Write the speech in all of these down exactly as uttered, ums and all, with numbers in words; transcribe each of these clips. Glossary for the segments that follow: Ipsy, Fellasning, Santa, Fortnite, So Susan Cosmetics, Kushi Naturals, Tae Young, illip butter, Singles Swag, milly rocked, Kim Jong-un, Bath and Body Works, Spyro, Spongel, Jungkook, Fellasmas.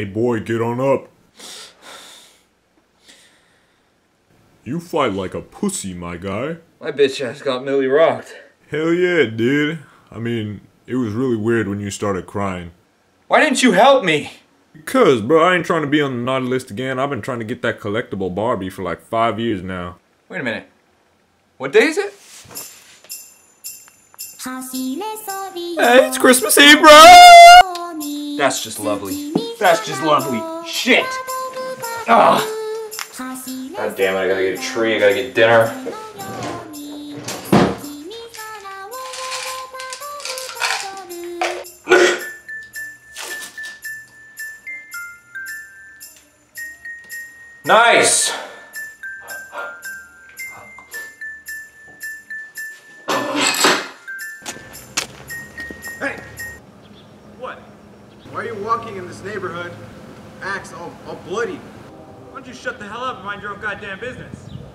Hey boy, get on up. You fly like a pussy, my guy. My bitch ass got Millie rocked. Hell yeah, dude. I mean, it was really weird when you started crying. Why didn't you help me? Because, bro, I ain't trying to be on the naughty list again. I've been trying to get that collectible Barbie for like five years now. Wait a minute. What day is it? Hey, it's Christmas Eve, bro! That's just lovely. That's just lovely. Shit! Ugh. God damn it, I gotta get a tree, I gotta get dinner. Nice! Hey! What? Why are you walking in this neighborhood? Axe all, all bloody. Why don't you shut the hell up and mind your own goddamn business?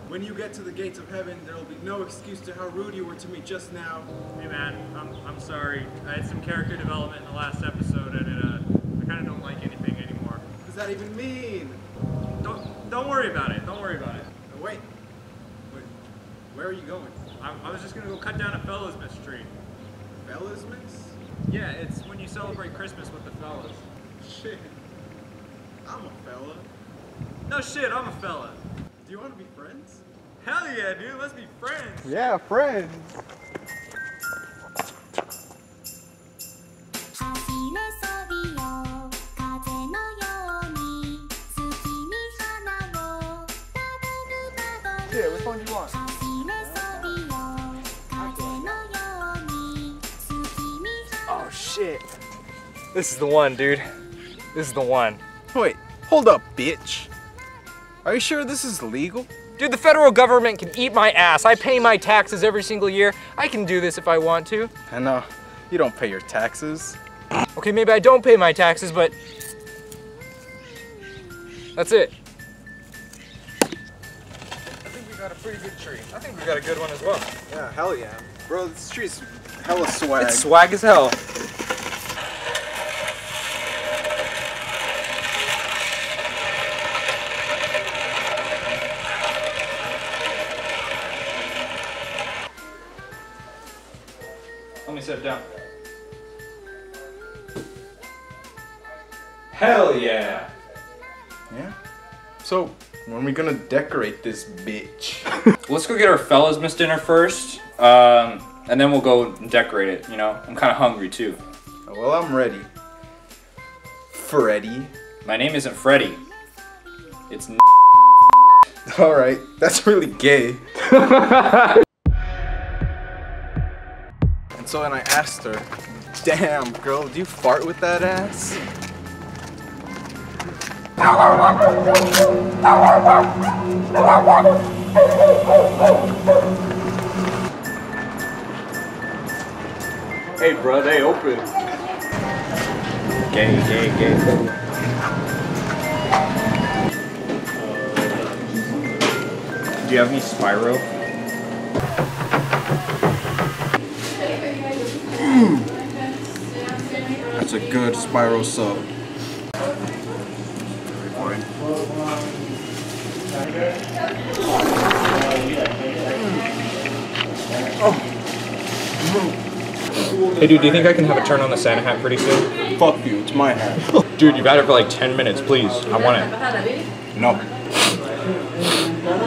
When you get to the gates of heaven, there will be no excuse to how rude you were to me just now. Hey man, I'm, I'm sorry. I had some character development in the last episode and it, uh, I kinda don't like anything anymore. What does that even mean? Don't, don't worry about it. Don't worry about it. No, wait. Wait. Where are you going? I, I was just gonna go cut down a Fellasmas tree. Fellasmas? Yeah, it's when you celebrate Christmas with the fellas. Shit. I'm a fella. No shit, I'm a fella. Do you want to be friends? Hell yeah, dude. Let's be friends. Yeah, friends. Yeah, which one do you want? Oh shit. This is the one, dude. This is the one. Wait, hold up, bitch. Are you sure this is legal? Dude, the federal government can eat my ass. I pay my taxes every single year. I can do this if I want to. I know. You don't pay your taxes. Okay, maybe I don't pay my taxes, but that's it. Got a pretty good tree. I think we got a good one as well. Yeah, hell yeah. Bro, this tree's hella swag. It's swag as hell. Let me set it down. Hell yeah! Yeah? So, when are we gonna decorate this bitch? Let's go get our Fellasmas dinner first, um, and then we'll go and decorate it, you know? I'm kinda hungry too. Well, I'm ready. Freddy. My name isn't Freddy. It's n***. Alright, that's really gay. And so then I asked her, damn girl, do you fart with that ass? Hey bro, they open. Gang, gang, gang. Do you have any Spyro? Mm. That's a good Spyro sub. Hey dude, do you think I can have a turn on the Santa hat pretty soon? Fuck you, it's my hat. Dude, you've had it for like ten minutes, please. I want it. No.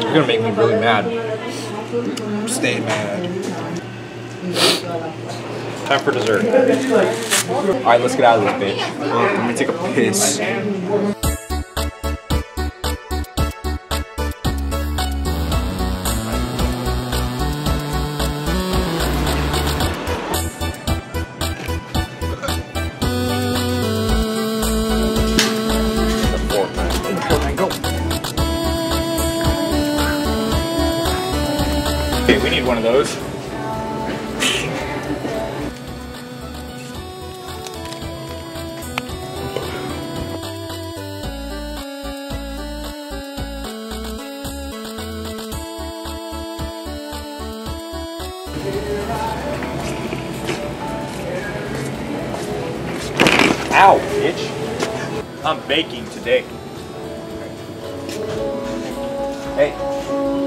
You're gonna make me really mad. Stay mad. Time for dessert. Alright, let's get out of this bitch. Oh, let me take a piss. Okay, we need one of those. Ow, bitch. I'm baking today. Hey,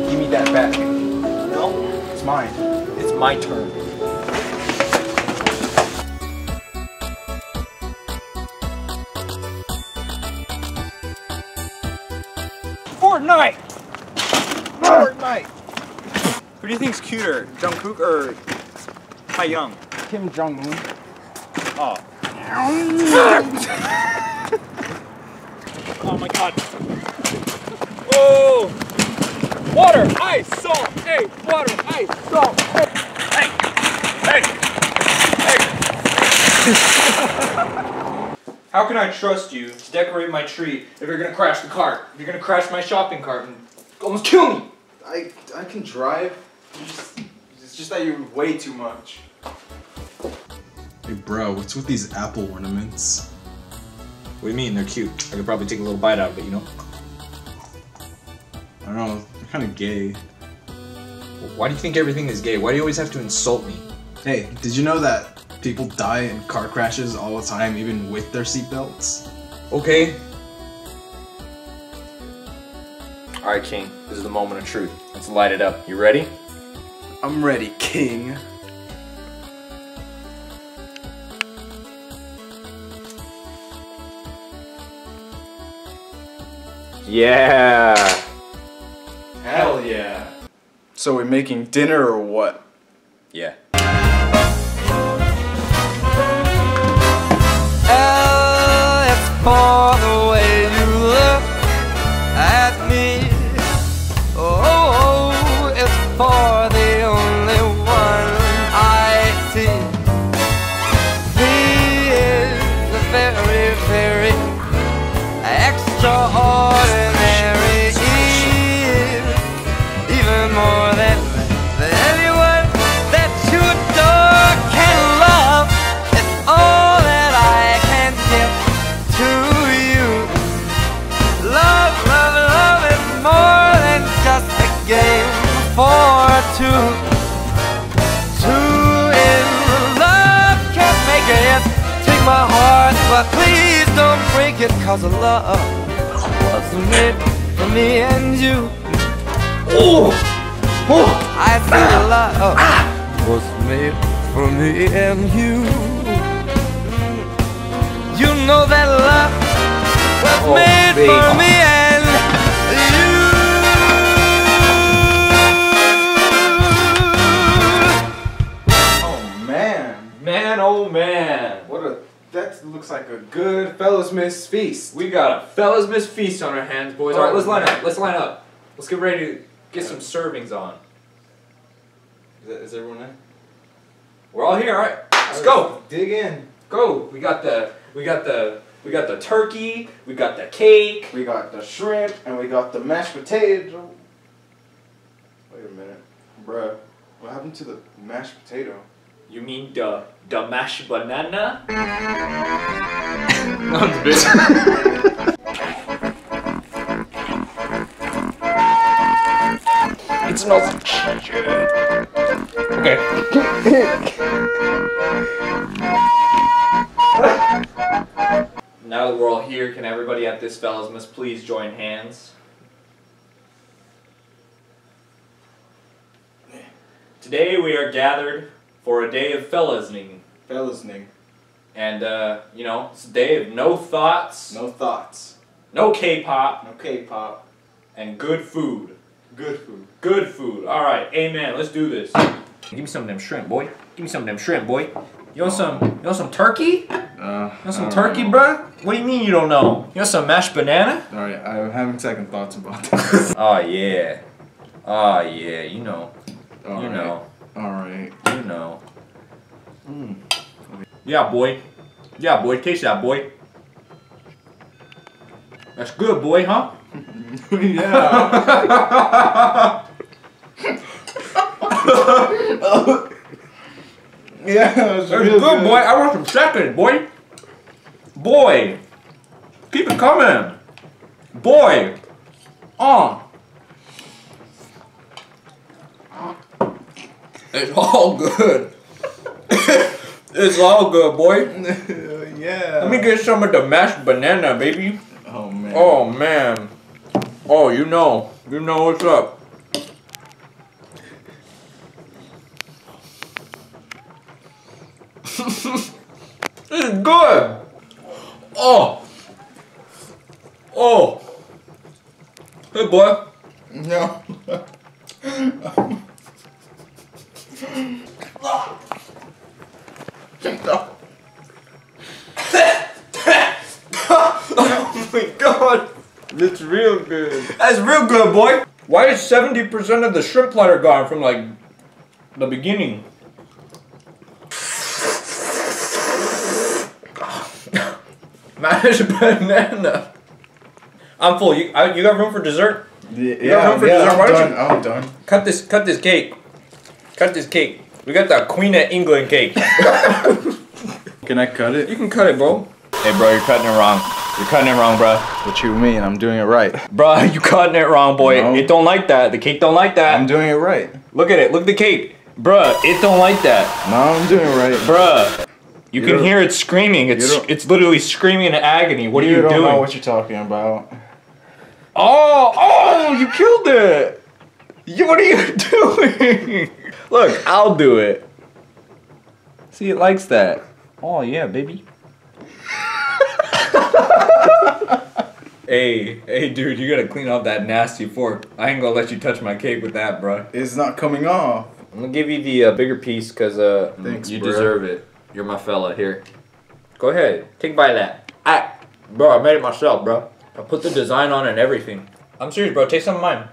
give me that back. No, it's mine. It's my turn. Fortnite! Fortnite! Who do you think's cuter, Jungkook or Tae Young? Kim Jong-un. Oh. Oh my god. Whoa! Water, ice, salt, hey! Water, ice, salt, hey! Hey! Hey! Hey! How can I trust you to decorate my tree if you're gonna crash the cart? If you're gonna crash my shopping cart and almost kill me! I, I can drive. Just, it's just that you're way too much. Hey bro, what's with these apple ornaments? What do you mean? They're cute. I could probably take a little bite out of it, you know? I don't know, they're kind of gay. Why do you think everything is gay? Why do you always have to insult me? Hey, did you know that people die in car crashes all the time, even with their seatbelts? Okay. Alright, King. This is the moment of truth. Let's light it up. You ready? I'm ready, King. Yeah! Hell yeah! So we're making dinner or what? Yeah. L is for the way you look at me. O is for the only one I see. V is the very, very extraordinary. Two, two in love can't make it. Take my heart, but please don't break it, cause of love was made for me and you. Oh, oh. I said love was made for me and you. You know that love was oh, made baby. for me and you. Oh man, what a that looks like a good Fellasmas feast. We got a Fellasmas feast on our hands, boys. All right, let's line up. Let's line up. Let's get ready to get some servings on. Is, that, is everyone there? We're all here. All right, let's go. Dig in. Go. We got the we got the we got the turkey. We got the cake. We got the shrimp, and we got the mashed potato. Wait a minute, bruh. What happened to the mashed potato? You mean the, the mashed banana? That's a bitch. It smells like shit. Okay. Now that we're all here, can everybody at this Fellasmas please join hands? Today we are gathered for a day of fellasning. Fellasning. And, uh, you know, it's a day of no thoughts. No thoughts. No K-pop. No K-pop. And good food. Good food. Good food. All right. Amen. Let's do this. Give me some of them shrimp, boy. Give me some of them shrimp, boy. You want some, you want some turkey? Uh, you want some turkey, bruh? What do you mean you don't know? You want some mashed banana? All right. I'm having second thoughts about this. Oh, yeah. Oh, yeah. You know. All you right. know. Alright. You know. Mm. Yeah, boy. Yeah, boy. Taste that, boy. That's good, boy, huh? Yeah. Yeah, that's, that's really good, good, boy. I want some seconds, boy. Boy. Keep it coming. Boy. Uh. It's all good. It's all good, boy. Yeah. Let me get some of the mashed banana, baby. Oh, man. Oh, man. Oh, you know. You know what's up. It's good. Oh. Oh. Hey, boy. Yeah. Oh my god! It's real good. That's real good, boy. Why is seventy percent of the shrimp platter gone from like the beginning? Mashed banana. I'm full. You, I, you got room for dessert? Yeah, you got room for yeah, dessert? I'm Why done. Don't you? I'm done. Cut this. Cut this cake. Cut this cake. We got the Queen of England cake. Can I cut it? You can cut it, bro. Hey, bro, you're cutting it wrong. You're cutting it wrong, bro. What you mean? I'm doing it right. Bro, you cutting it wrong, boy. No. It don't like that. The cake don't like that. I'm doing it right. Look at it. Look at the cake. Bro, it don't like that. No, I'm doing it right. Bro, you, you can hear it screaming. It's it's literally screaming in agony. What you are you doing? You don't know what you're talking about. Oh, oh, you killed it. You, what are you doing? Look, I'll do it. See, it likes that. Oh, yeah, baby. Hey, hey, dude, you gotta clean off that nasty fork. I ain't gonna let you touch my cake with that, bro. It's not coming off. I'm gonna give you the uh, bigger piece, because uh, Thanks, you bro. deserve it. You're my fella. Here. Go ahead. Take a bite of that. I, bro, I made it myself, bro. I put the design on and everything. I'm serious, bro. Take some of mine.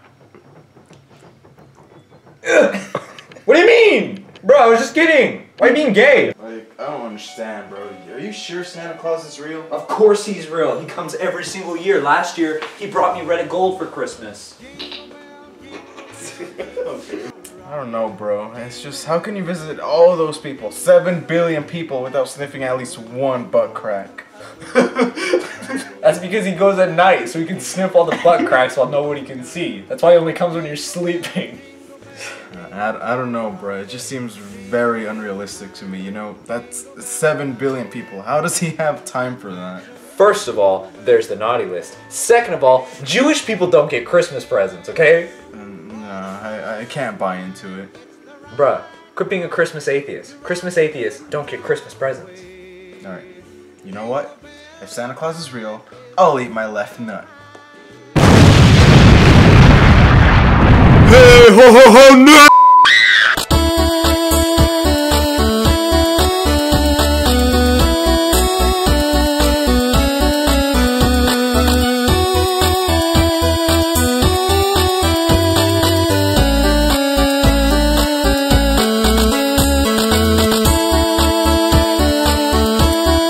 What do you mean? Bro, I was just kidding. Why are you being gay? Like, I don't understand, bro. Are you sure Santa Claus is real? Of course he's real. He comes every single year. Last year, he brought me red and gold for Christmas. I don't know, bro. It's just, how can you visit all those people? Seven billion people without sniffing at least one butt crack. That's because he goes at night, so he can sniff all the butt cracks while nobody can see. That's why he only comes when you're sleeping. I, I don't know, bro. It just seems very unrealistic to me, you know? That's seven billion people. How does he have time for that? First of all, there's the naughty list. Second of all, Jewish people don't get Christmas presents, okay? Um, no, I, I can't buy into it. Bruh, quit being a Christmas atheist. Christmas atheists don't get Christmas presents. Alright, you know what? If Santa Claus is real, I'll eat my left nut. Hey, ho ho ho, no!